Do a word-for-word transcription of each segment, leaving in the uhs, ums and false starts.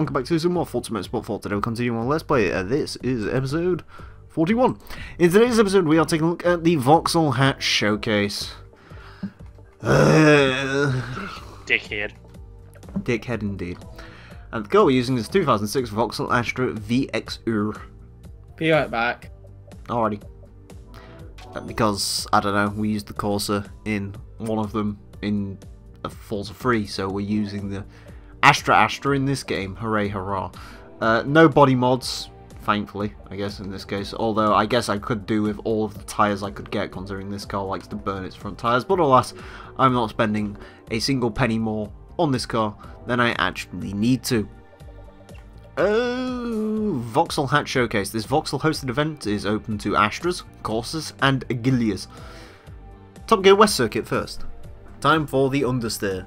welcome back to some more Forza Motorsport four. Today we're continuing on Let's Play. Uh, this is episode forty-one. In today's episode we are taking a look at the Vauxhall Hatch Showcase. Uh, Dickhead. Dickhead indeed. And the car we're using is two thousand six Vauxhall Astra V X R. Be right back. Alrighty. And because, I don't know, we used the Corsa in one of them in a Forza three, so we're using the Astra Astra in this game. Hooray, hurrah. Uh, no body mods, thankfully, I guess, in this case. Although, I guess I could do with all of the tyres I could get, considering this car likes to burn its front tyres. But alas, I'm not spending a single penny more on this car than I actually need to. Oh, Vauxhall Hatch Showcase. This Vauxhall-hosted event is open to Astras, Corsas, and Agilias. Top Gear West Circuit first. Time for the understeer.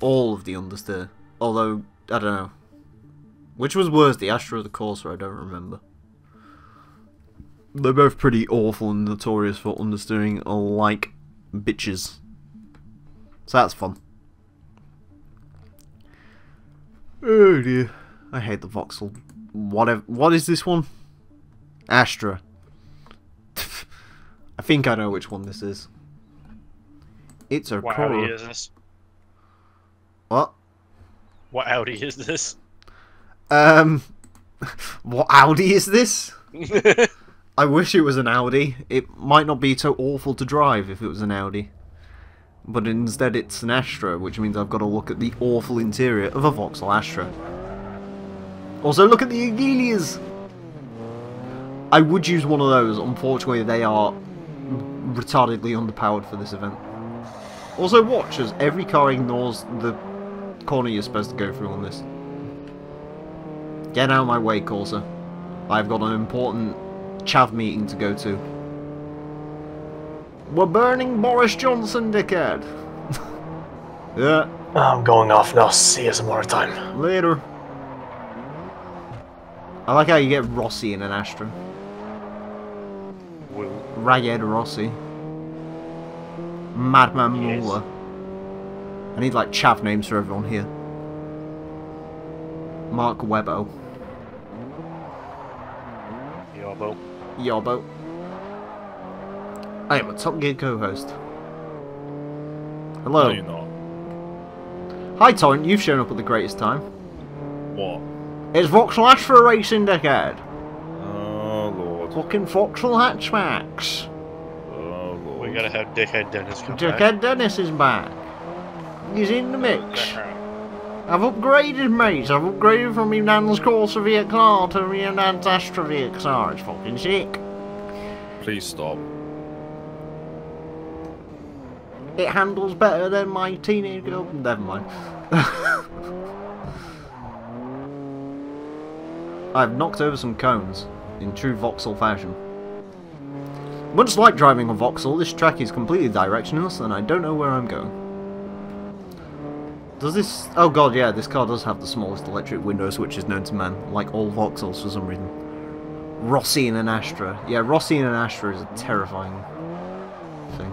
All of the understeer. Although, I don't know. Which was worse, the Astra or the Corsa? I don't remember. They're both pretty awful and notorious for understeering like bitches. So that's fun. Oh dear. I hate the Vauxhall. Whatever. What is this one? Astra. I think I know which one this is. It's a Corsa. What? What Audi is this? Um, what Audi is this? I wish it was an Audi. It might not be so awful to drive if it was an Audi. But instead it's an Astra, which means I've got to look at the awful interior of a Vauxhall Astra. Also, look at the Agilias! I would use one of those. Unfortunately, they are retardedly underpowered for this event. Also, watch as every car ignores the corner you're supposed to go through on this. Get out of my way, Corsa. I've got an important chav meeting to go to. We're burning Boris Johnson, dickhead. Yeah. I'm going off now. See you some more time. Later. I like how you get Rossi in an Astra. Will. Ragged Rossi. Madman Muller. I need like chav names for everyone here. Mark Webbo. Yobbo. Yobbo. I am a Top Gear co-host. Hello. No, you're not. Hi, Torrent. You've shown up at the greatest time. What? It's Vauxhall Astra Racing, dickhead. Oh lord. Fucking Vauxhall hatchbacks. Oh lord. We gotta have Dickhead Dennis come back. Dickhead Dennis is back. He's in the mix. I've upgraded, mate. I've upgraded from your nan's Corsa V X R to your nan's Astra V X R. It's fucking sick. Please stop. It handles better than my teenage girl. Never mind. I've knocked over some cones in true Vauxhall fashion. Much like driving on Vauxhall, this track is completely directionless and I don't know where I'm going. Does this... Oh god, yeah, this car does have the smallest electric window switches known to man, like all Vauxhalls for some reason. Rossi in an Astra. Yeah, Rossi in an Astra is a terrifying thing.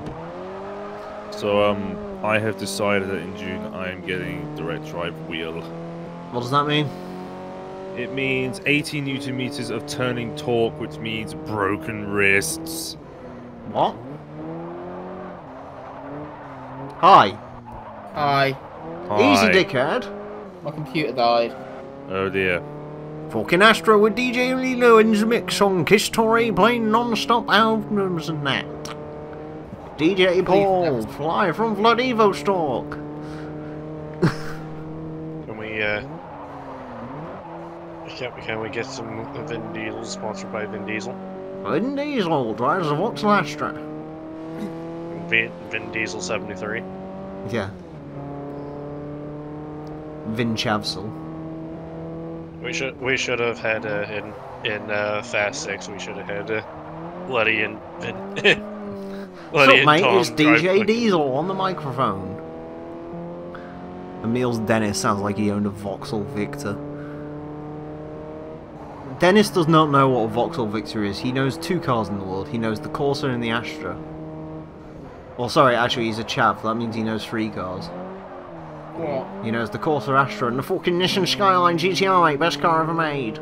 So, um, I have decided that in June I am getting direct drive wheel. What does that mean? It means eighty newton meters of turning torque, which means broken wrists. What? Hi. Hi. Hi. Easy, dickhead. My computer died. Oh dear. Fucking Astra with D J Lilo and the mix on Kiss Tory playing non-stop albums and that. D J Paul, fly from Vladivostok. Can we, uh... Can we, can we get some Vin Diesel sponsored by Vin Diesel? Vin Diesel drives a Vauxhall Astra. Vin, Vin Diesel seventy-three. Yeah. Vinchavsel. We should we should have had uh, in in uh, Fast Six. We should have had uh, Letty and Vin. Letty What's up, and mate? Tom it's D J Diesel like... on the microphone. Emil's Dennis sounds like he owned a Vauxhall Victor. Dennis does not know what a Vauxhall Victor is. He knows two cars in the world. He knows the Corsa and the Astra. Well, sorry, actually, he's a chav. That means he knows three cars. What? You know, it's the Corsair Astra and the fucking Nissan Skyline G T R, mate. Best car ever made.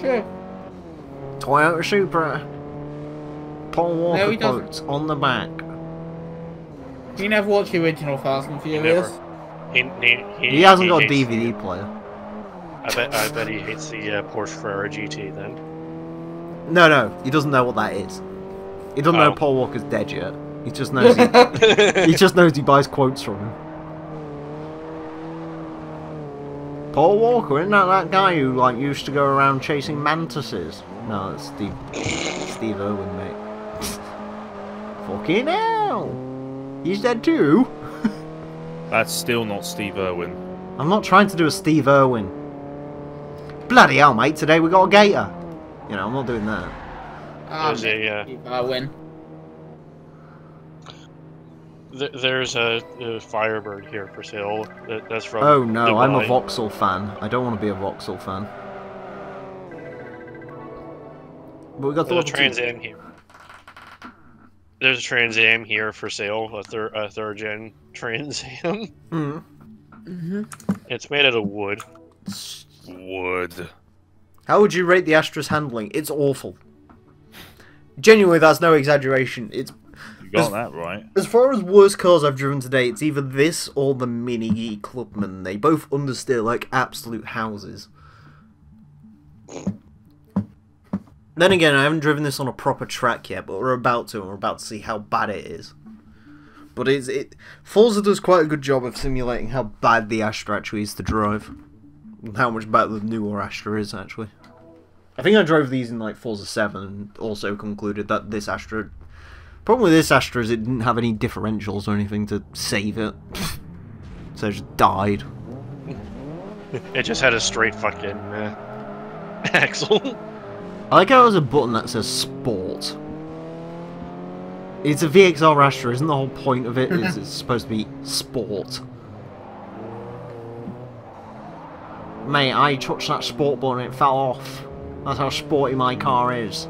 Sure. Toyota Supra. Paul Walker no, quotes on the back. He never watched the original Fast and Furious. He, he, he, he hasn't he got a D V D the, player. I bet, I bet he hates the uh, Porsche Carrera G T then. No, no, he doesn't know what that is. He doesn't oh. know Paul Walker's dead yet. He just knows he, he just knows he buys quotes from him. Paul Walker, isn't that that guy who like used to go around chasing mantises? No, that's Steve Steve Irwin, mate. Fucking hell! He's dead too. That's still not Steve Irwin. I'm not trying to do a Steve Irwin. Bloody hell, mate! Today we got a gator. You know, I'm not doing that. Um, There's a uh, Steve Irwin. Th there's a, a Firebird here for sale. That, that's from. Oh no, Dubai. I'm a Vauxhall fan. I don't want to be a Vauxhall fan. But we got the Trans Am here. There's a Trans Am here for sale, a third, a third gen Trans Am. Mm. Mhm. It's made out of wood. Wood. How would you rate the Astra's handling? It's awful. Genuinely, that's no exaggeration. It's. You got as, that right. As far as worst cars I've driven today, it's either this or the Mini-E Clubman. They both understeer like absolute houses. Then again, I haven't driven this on a proper track yet, but we're about to, and we're about to see how bad it is. But it's, it Forza does quite a good job of simulating how bad the Astra actually is to drive. And how much better the newer Astra is, actually. I think I drove these in like Forza seven, and also concluded that this Astra... Problem with this Astra is it didn't have any differentials or anything to save it. So it just died. It just had a straight fucking uh, axle. I like how there's a button that says Sport. It's a V X R Astra, isn't the whole point of it? Is it's supposed to be Sport. Mate, I touched that Sport button and it fell off. That's how sporty my car is.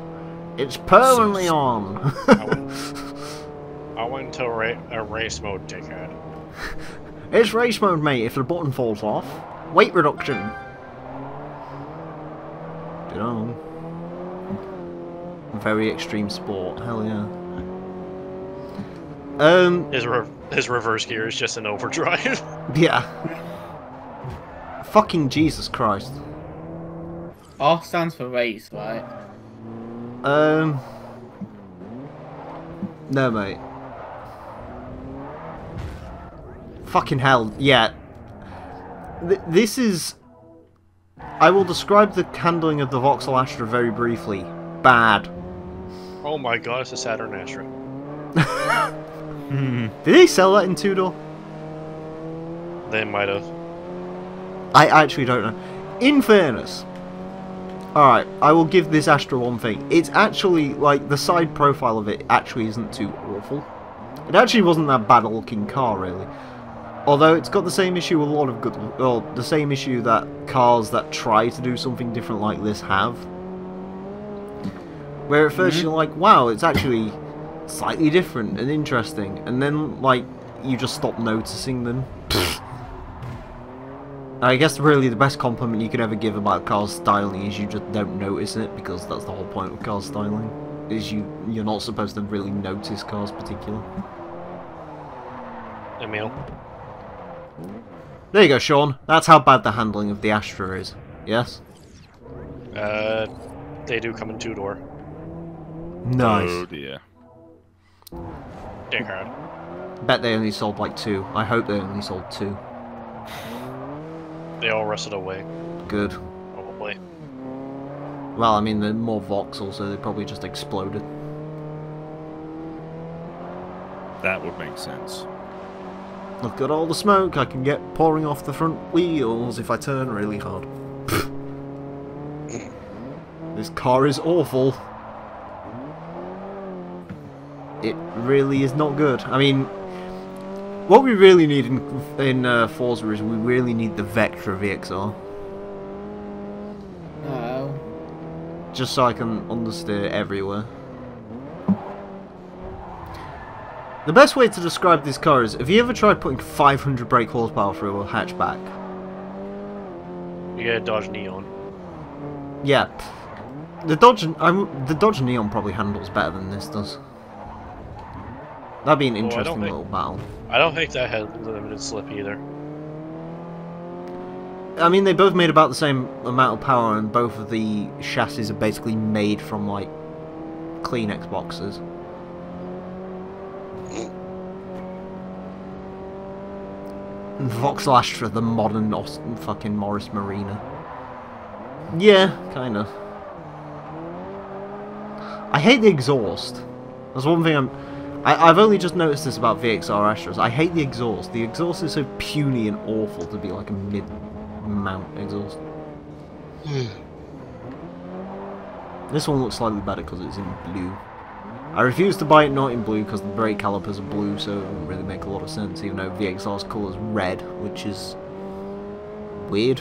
It's permanently so, on. I, went, I went to a, ra a race mode, dickhead. It's race mode, mate, if the button falls off. Weight reduction. You know. Very extreme sport, hell yeah. Um, his, re his reverse gear is just an overdrive. Yeah. Fucking Jesus Christ. R stands for race, right? Um. No, mate. Fucking hell, yeah. Th this is. I will describe the handling of the Vauxhall Astra very briefly. Bad. Oh my god, it's a Saturn Astra. mm. Did they sell that in two-door? They might have. I actually don't know. In fairness, alright, I will give this Astra one thing. It's actually, like, the side profile of it actually isn't too awful. It actually wasn't that bad a looking car, really. Although it's got the same issue a lot of good... Well, the same issue that cars that try to do something different like this have. Where at first mm-hmm. you're like, wow, it's actually slightly different and interesting, and then like you just stop noticing them. I guess really the best compliment you could ever give about car's styling is you just don't notice it, because that's the whole point of car's styling. Is you you're not supposed to really notice cars particular. Emil. There you go, Sean. That's how bad the handling of the Astra is. Yes. Uh, they do come in two door. Nice. Oh dear. Dickhead. Bet they only sold like two. I hope they only sold two. They all rusted away. Good. Probably. Well, I mean, they're more Vauxhall, so they probably just exploded. That would make sense. Look at all the smoke I can get pouring off the front wheels if I turn really hard. This car is awful. It really is not good. I mean, what we really need in, in uh, Forza is we really need the Vectra V X R. Oh. Just so I can understeer everywhere. The best way to describe this car is, have you ever tried putting five hundred brake horsepower through a hatchback? You get a Dodge Neon. Yeah. The Dodge, I'm, the Dodge Neon probably handles better than this does. That'd be an interesting oh, think, little battle. I don't think that had limited slip either. I mean, they both made about the same amount of power, and both of the chassis are basically made from, like, Kleenex boxes. And Vauxhall Astra, the modern Austin fucking Morris Marina. Yeah, kind of. I hate the exhaust. That's one thing I'm... I, I've only just noticed this about V X R Astras. I hate the exhaust. The exhaust is so puny and awful to be like a mid-mount exhaust. This one looks slightly better because it's in blue. I refuse to buy it not in blue because the brake calipers are blue, so it doesn't really make a lot of sense, even though V X R's colour is red, which is weird.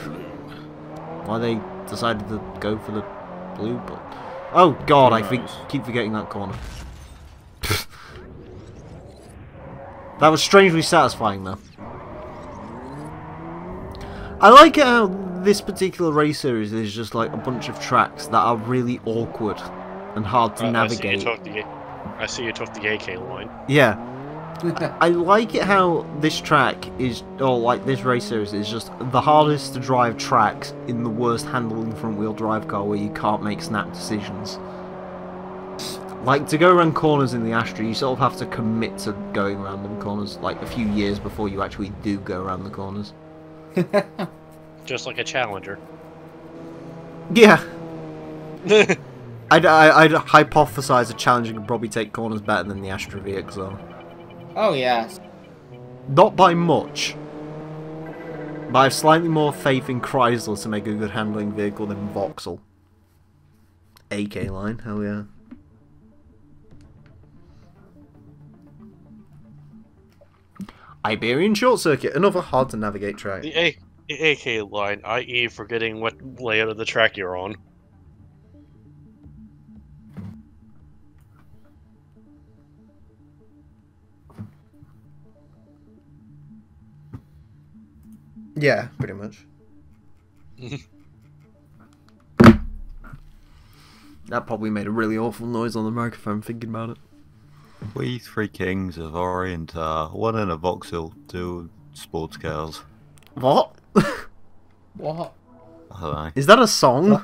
Why they decided to go for the blue, but... Oh god, I keep forgetting that corner. That was strangely satisfying, though. I like how this particular race series is just like a bunch of tracks that are really awkward and hard to uh, navigate. I see you took the, the A K line. Yeah. I, I like it how this track is, or like this race series is just the hardest to drive tracks in the worst handling front wheel drive car where you can't make snap decisions. Like, to go around corners in the Astra, you sort of have to commit to going around them corners, like, a few years before you actually do go around the corners. Just like a Challenger. Yeah. I'd, I, I'd hypothesize a Challenger could probably take corners better than the Astra V X R. Oh, yeah. Not by much. But I have slightly more faith in Chrysler to make a good handling vehicle than Vauxhall. A K line, hell yeah. Iberian Short Circuit, another hard to navigate track. The A AK line, that is forgetting what layout of the track you're on. Yeah, pretty much. That probably made a really awful noise on the microphone thinking about it. We three kings of Orient are one in a Vauxhall, two sports cars. What? What? I don't know. Is that a song? What?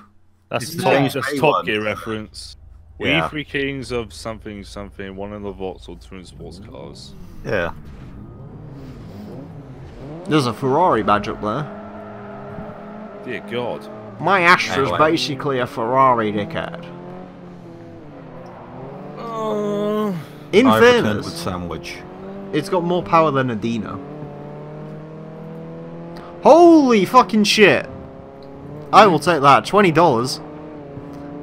That's a Tom, that's Top Gear reference. Yeah. We three kings of something something, one in the Vauxhall, two in sports cars. Yeah. There's a Ferrari badge up there. Dear God. My Astra's anyway. Basically a Ferrari, dickhead. Oh. Uh... In fairness, sandwich. It's got more power than a Dino. Holy fucking shit! I will take that. twenty dollars.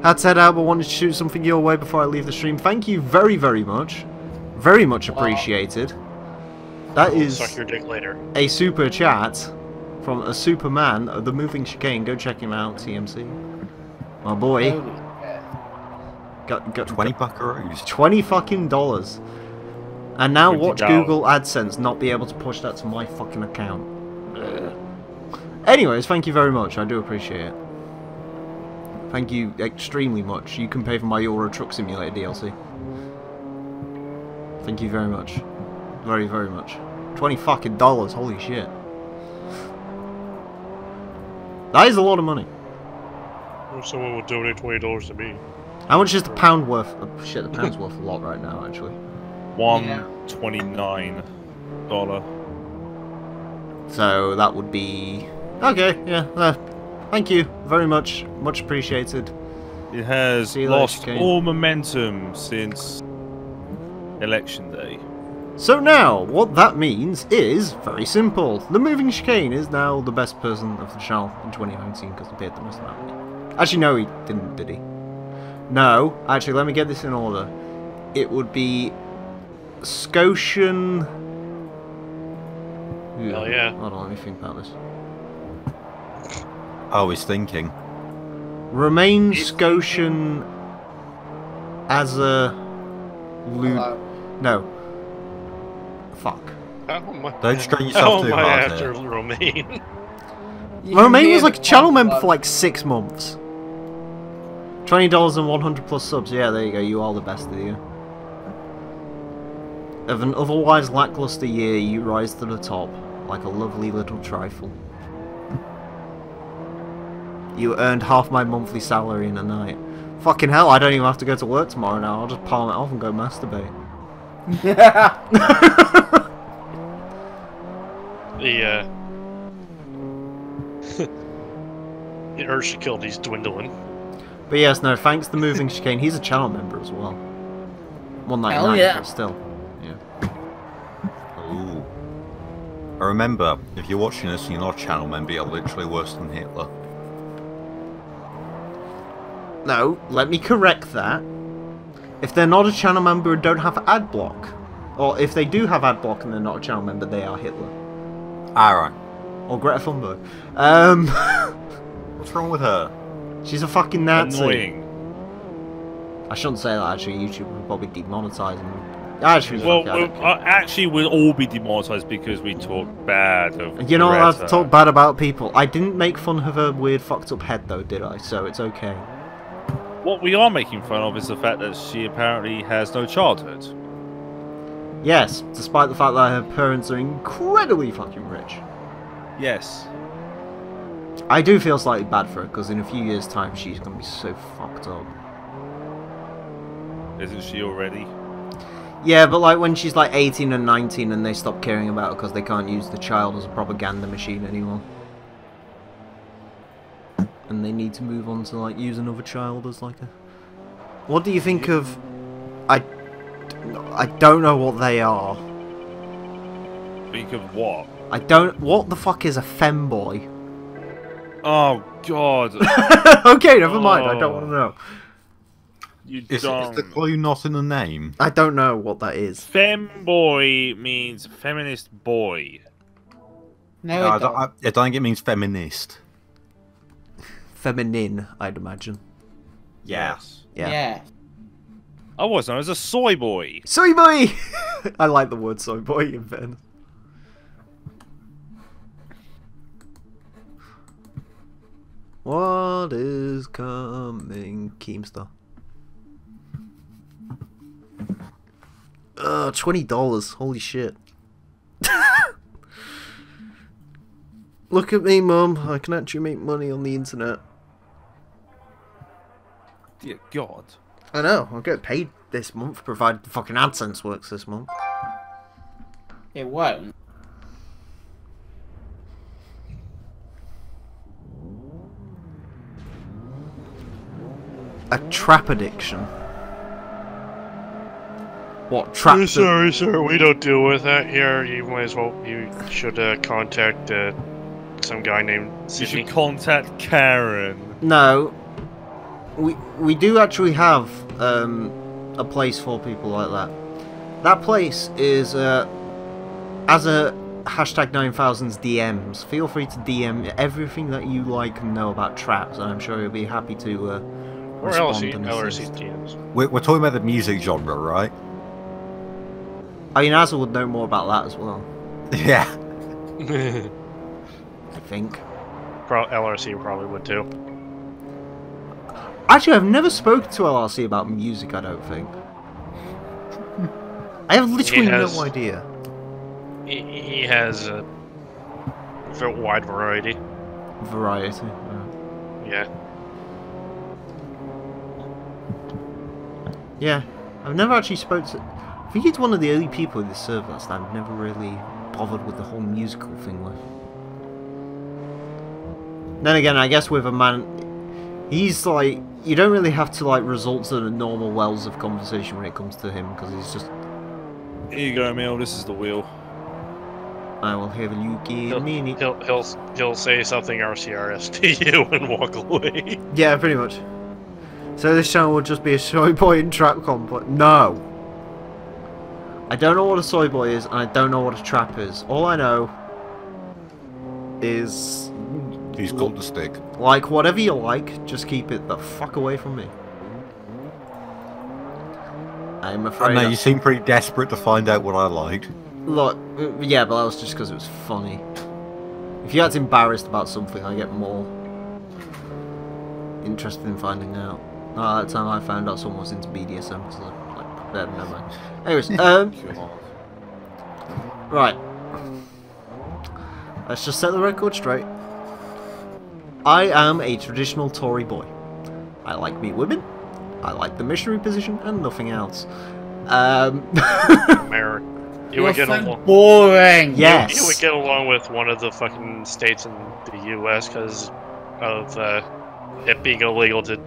Had to head out but wanted to shoot something your way before I leave the stream. Thank you very, very much. Very much appreciated. That is suck your dick later. A super chat from a superman of the Moving Chicane. Go check him out, T M C. My boy. Holy. Got, got twenty buckaroos. Twenty fucking dollars. And now watch Google AdSense not be able to push that to my fucking account. Ugh. Anyways, thank you very much. I do appreciate it. Thank you extremely much. You can pay for my Euro Truck Simulator D L C. Thank you very much. Very, very much. Twenty fucking dollars. Holy shit. That is a lot of money. Someone will donate twenty dollars to me. How much is the pound worth? Oh, shit, the pound's worth a lot right now, actually. One yeah. twenty-nine dollar. So that would be okay. Yeah. Uh, thank you very much. Much appreciated. It has lost all momentum since election day. So now, what that means is very simple. The Moving Chicane is now the best person of the channel in twenty nineteen because he paid the most amount. Actually, no, he didn't, did he? No, actually, let me get this in order. It would be Scotian. Ooh, hell yeah! Hold on, let me think about this. I was thinking. Remain it's... Scotian as a. Lu... Hello. No. Fuck. Oh my, Don't strain yourself oh too hard after here. Romain. Romain was like a channel member for like six months. twenty dollars and one hundred plus subs. Yeah, there you go. You are the best of the year. Of an otherwise lackluster year, you rise to the top like a lovely little trifle. You earned half my monthly salary in a night. Fucking hell, I don't even have to go to work tomorrow now. I'll just palm it off and go masturbate. Yeah. the, uh... the urge to kill these dwindling. But yes, no, thanks to Moving Chicane. He's a channel member as well. one ninety-nine, yeah. But still. Yeah. Ooh. I remember, if you're watching this and you're not a channel member, you're literally worse than Hitler. No, let me correct that. If they're not a channel member and don't have ad block, or if they do have ad block and they're not a channel member, they are Hitler. Alright. Or Greta Thunberg. Um, What's wrong with her? She's a fucking Nazi. Annoying. I shouldn't say that, actually. YouTube would probably demonetize them. Actually, well, well uh, actually, we'll all be demonetized because we talk bad of You know what, I've talked bad about people. I didn't make fun of her weird fucked up head, though, did I? So it's okay. What we are making fun of is the fact that she apparently has no childhood. Yes, despite the fact that her parents are incredibly fucking rich. Yes. I do feel slightly bad for her, because in a few years' time she's going to be so fucked up. Isn't she already? Yeah, but like when she's like eighteen and nineteen and they stop caring about her because they can't use the child as a propaganda machine anymore. And they need to move on to like use another child as like a. What do you think of? I, I don't know what they are. Think of what? I don't. What the fuck is a femboy? Oh God. Okay, never oh. mind. I don't want to know. You is, don't. Is the clue not in the name? I don't know what that is. Femboy means feminist boy. No, no it I, don't. I, I don't think it means feminist. Feminine, I'd imagine. Yes. Yeah. Yeah. I wasn't. I was a soy boy. Soy boy! I like the word soy boy in Venice. What is coming, Keemstar? Ugh, twenty dollars. Holy shit. Look at me, Mum. I can actually make money on the internet. Dear God. I know, I'll get paid this month, provided the fucking AdSense works this month. It won't. A trap addiction. What trap? Oh, sorry, sir, we don't deal with that here. You might as well, you should uh, contact uh, some guy named Sydney. You should contact Karen. No. We we do actually have um, a place for people like that. That place is uh, as a hashtag nine thousands D Ms. Feel free to D M everything that you like and know about traps, and I'm sure you'll be happy to uh, respond and assist. We're, we're talking about the music genre, right? I mean, Azul would know more about that as well. Yeah. I think. Pro L R C probably would too. Actually, I've never spoken to L R C about music, I don't think. I have literally has, no idea. He has a wide variety. Variety, yeah. Yeah. Yeah, I've never actually spoken to... I think it's one of the only people in this server that I've never really bothered with the whole musical thing with. Then again, I guess with a man... He's like... You don't really have to like resort to the normal wells of conversation when it comes to him, because he's just... Here you go, Emil, this is the wheel. I will have you give me... He'll, he'll, he'll, he'll say something R C R S to you and walk away. Yeah, pretty much. So this channel will just be a soy boy and trap complex. No! I don't know what a soy boy is, and I don't know what a trap is. All I know... is... He's called the stick. Like, whatever you like, just keep it the fuck away from me. I'm afraid... I know, you seem pretty desperate to find out what I liked. Look, yeah, but that was just because it was funny. If you act embarrassed about something, I get more interested in finding out. Oh, that time I found out someone was into B D S M because I, like, never mind. Anyways, um... right. Let's just set the record straight. I am a traditional Tory boy. I like meat women, I like the missionary position, and nothing else. Um... America. You would get along. Boring. Yes. You would get along with one of the fucking states in the U S because of uh, it being illegal to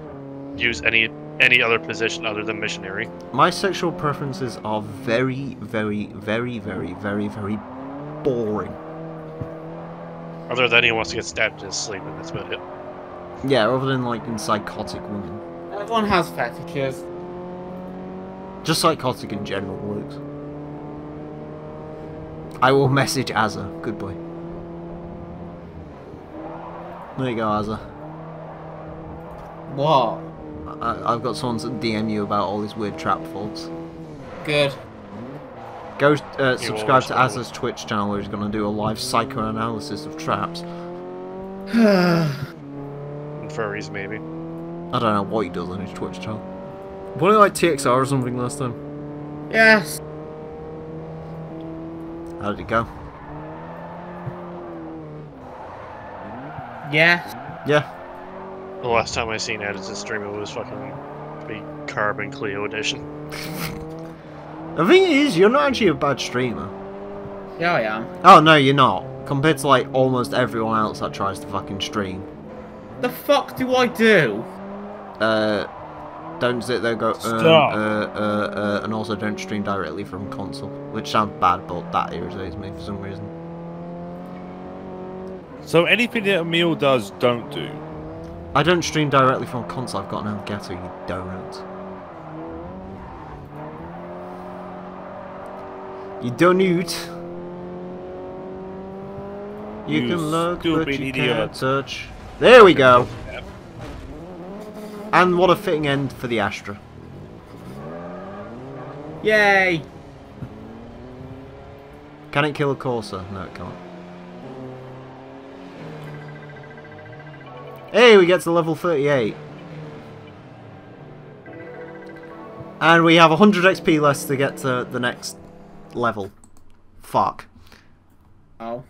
use any any other position other than missionary. My sexual preferences are very, very, very, very, very, very boring. Other than he wants to get stabbed in his sleep, and that's about it. Yeah, other than like in psychotic women. Everyone has fetishes. Just psychotic in general works. I will message Azza. Good boy. There you go, Azza. What? I, I've got someone to D M you about all these weird trap faults. Good. Go uh, subscribe to Azza's Twitch channel where he's going to do a live psychoanalysis of traps. And furries, maybe. I don't know what he does on his Twitch channel. Wasn't it like T X R or something last time? Yes. How did it go? Yeah. Yeah. The last time I seen Edison's stream, it was fucking the Carbon Cleo edition. The thing is, you're not actually a bad streamer. Yeah, I am. Oh, no, you're not. Compared to, like, almost everyone else that tries to fucking stream. The fuck do I do? Uh, don't sit there and go, um, uh, uh, uh, and also don't stream directly from console, which sounds bad, but that irritates me for some reason. So anything that Emil does, don't do. I don't stream directly from console, I've got an Elgato, you don't. You don't need. You, you can look, but you can't touch. There we go. And what a fitting end for the Astra. Yay! Can it kill a Corsa? No, it can't. Hey, we get to level thirty-eight. And we have one hundred X P less to get to the next level. Fuck. Oh.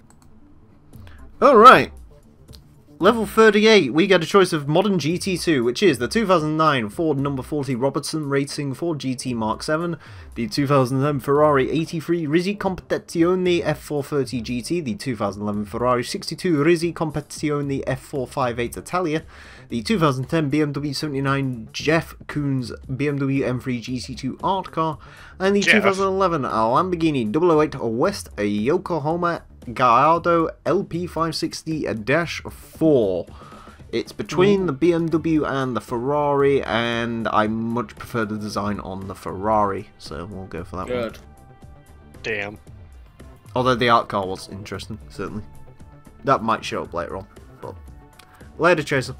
Alright. Level thirty-eight, we get a choice of modern G T two, which is the two thousand nine Ford number forty Robertson Racing Ford G T Mark seven, the two thousand ten Ferrari eighty-three Rizzi Competizione F four thirty G T, the two thousand eleven Ferrari sixty-two Rizzi Competizione F four fifty-eight Italia, the two thousand ten B M W seventy-nine Jeff Koons B M W M three G T two Art Car, and the Jeff. two thousand eleven Lamborghini double oh eight West Yokohama Gallardo L P five sixty dash four. It's between the B M W and the Ferrari, and I much prefer the design on the Ferrari, so we'll go for that. Good. One. Damn. Although the art car was interesting, certainly. That might show up later on, but later, Chaser.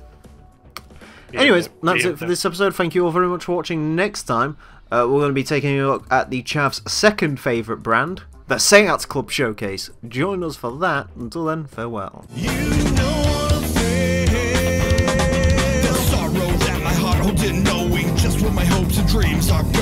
Yeah, anyways, that's yeah, it for this episode. Thank you all very much for watching. Next time, uh, we're going to be taking a look at the Chav's second favourite brand, the Seats Club Showcase. Join us for that. Until then, farewell. You know I'm fair. The sorrows at my heart, oh, didn't knowing just what my hopes and dreams are.